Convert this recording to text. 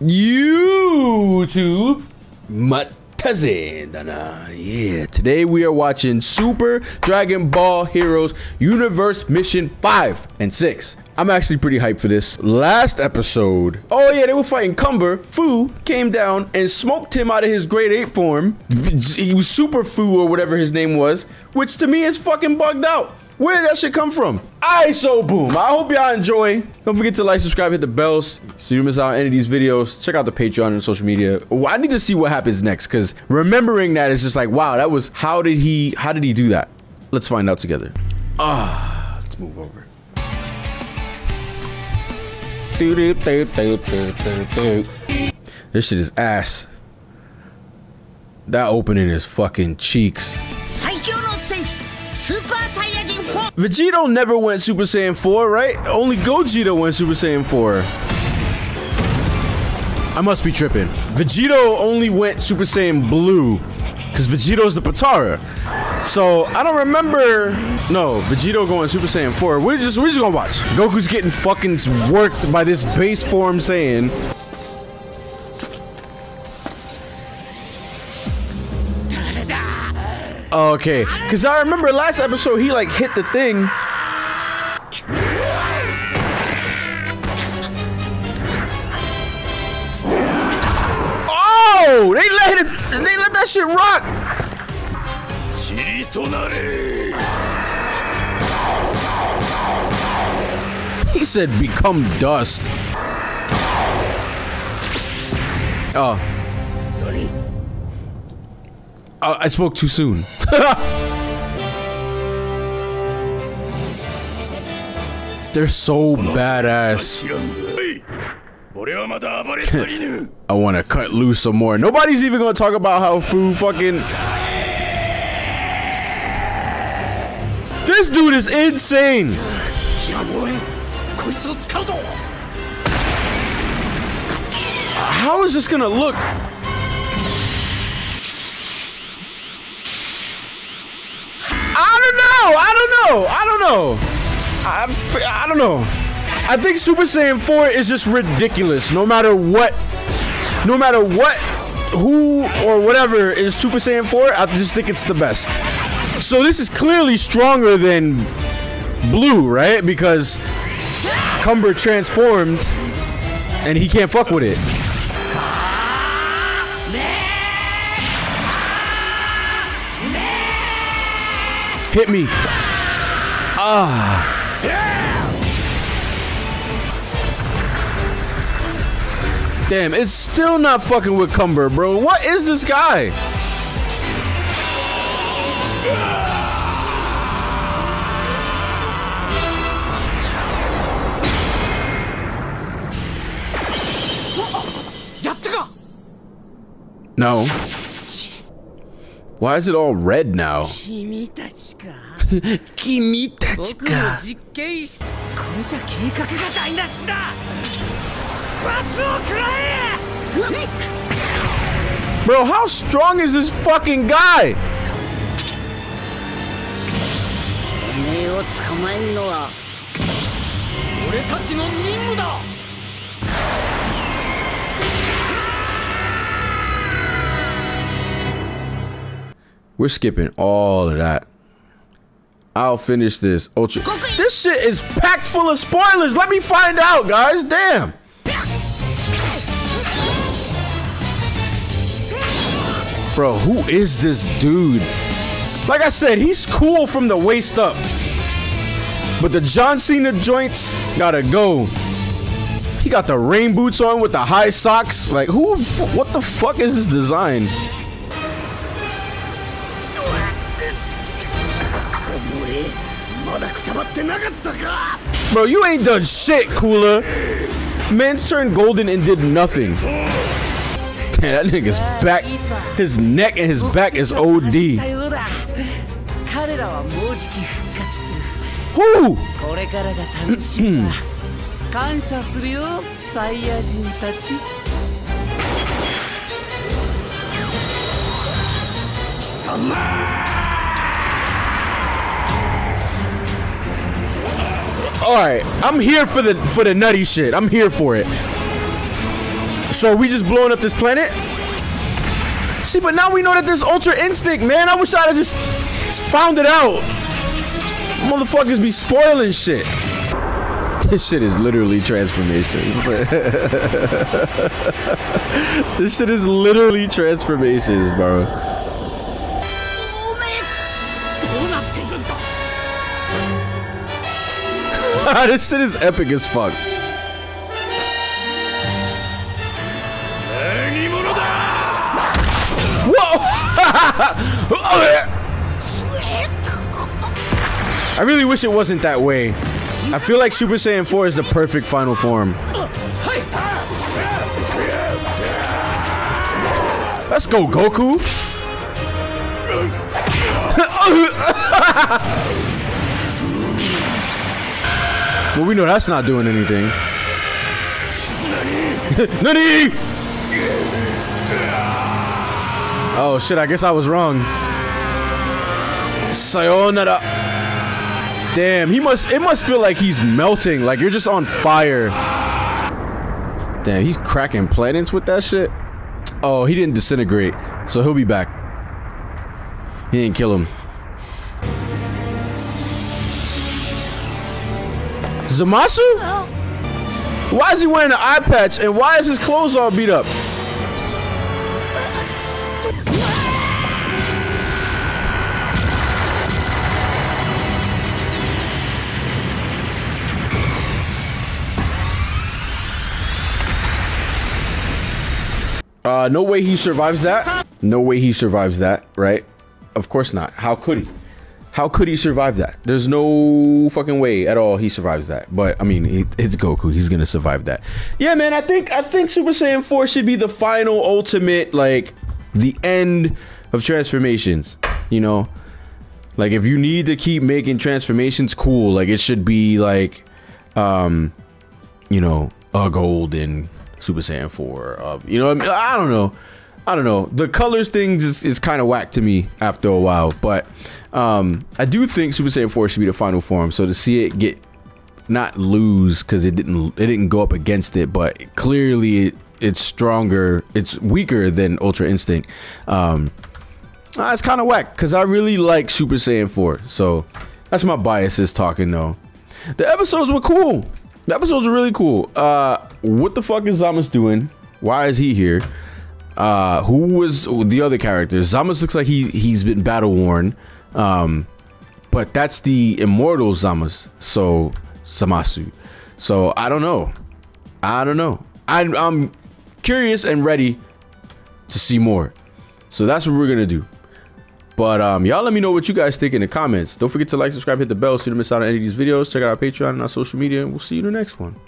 YouTube, yeah, today we are watching Super Dragon Ball Heroes Universe Mission 5 and 6. I'm actually pretty hyped for this. Last episode, oh yeah, they were fighting Cumber. Fu came down and smoked him out of his grade 8 form. He was Super Fu or whatever his name was, which to me is fucking bugged out. Where did that shit come from? Alright, so boom. I hope y'all enjoy. Don't forget to like, subscribe, hit the bells so you don't miss out on any of these videos. Check out the Patreon and social media. Oh, I need to see what happens next, because remembering that is just like, wow, that was, how did he do that? Let's find out together. Let's move over. This shit is ass. That opening is fucking cheeks. Vegito never went Super Saiyan 4, right? Only Gogeta went Super Saiyan 4. I must be tripping. Vegito only went Super Saiyan Blue, because Vegito's the Potara. So I don't remember. No, Vegito going Super Saiyan 4. We're just gonna watch. Goku's getting fucking worked by this base form Saiyan. Okay, because I remember last episode he like hit the thing. Oh, they let that shit rock. He said become dust. Oh. I spoke too soon. They're so badass. I want to cut loose some more. Nobody's even going to talk about how Fu fucking... This dude is insane. How is this going to look? I don't know. I think Super Saiyan 4 is just ridiculous. No matter what, who or whatever is Super Saiyan 4, I just think it's the best. So this is clearly stronger than Blue, right? Because Cumber transformed and he can't fuck with it. Hit me. Ah. Damn, it's still not fucking with Cumber, bro. What is this guy? No. Why is it all red now? Bro, how strong is this fucking guy? We're skipping all of that. I'll finish this. Ultra. This shit is packed full of spoilers. Let me find out, guys. Damn. Bro, who is this dude? Like I said, he's cool from the waist up. But the John Cena joints gotta go. He got the rain boots on with the high socks. Like, who? What the fuck is this design? Bro, you ain't done shit, Cooler. Man's turned golden and did nothing. Man, that nigga's back, his neck and his back is OD. Who? All right, I'm here for the nutty shit. I'm here for it. So are we just blowing up this planet? See, but now we know that there's Ultra Instinct, man. I wish I'd have just found it out. Motherfuckers be spoiling shit. This shit is literally transformations. This shit is literally transformations, bro. This shit is epic as fuck. I really wish it wasn't that way. I feel like Super Saiyan 4 is the perfect final form. Let's go, Goku. Well, we know that's not doing anything. Nani? Oh shit, I guess I was wrong. Sayonara. Damn, it must feel like he's melting, like you're just on fire. Damn, he's cracking planets with that shit. Oh, he didn't disintegrate, so he'll be back. He didn't kill him. Zamasu? Why is he wearing an eye patch and why is his clothes all beat up? No way he survives that. No way he survives that, right? Of course not. How could he? How could he survive that? There's no fucking way at all he survives that. But I mean, it's Goku. He's gonna survive that. Yeah, man. I think Super Saiyan 4 should be the final, ultimate, like the end of transformations. You know, like if you need to keep making transformations, cool. Like it should be like, you know, a golden Super Saiyan 4, you know, I don't know, the colors things is kind of whack to me after a while, but I do think Super Saiyan 4 should be the final form. So to see it get, not lose, because it didn't go up against it, but clearly it's stronger, it's weaker than Ultra Instinct. It's kind of whack because I really like Super Saiyan 4, so that's my biases talking though. The episodes were cool. The episodes are really cool. What the fuck is Zamasu doing? Why is he here? Who was the other character? Zamasu looks like he's been battle worn. But that's the immortal Zamasu. So Zamasu. So I don't know. I'm curious and ready to see more. So that's what we're gonna do. But y'all let me know what you guys think in the comments. Don't forget to like, subscribe, hit the bell so you don't miss out on any of these videos. Check out our Patreon and our social media, and we'll see you in the next one.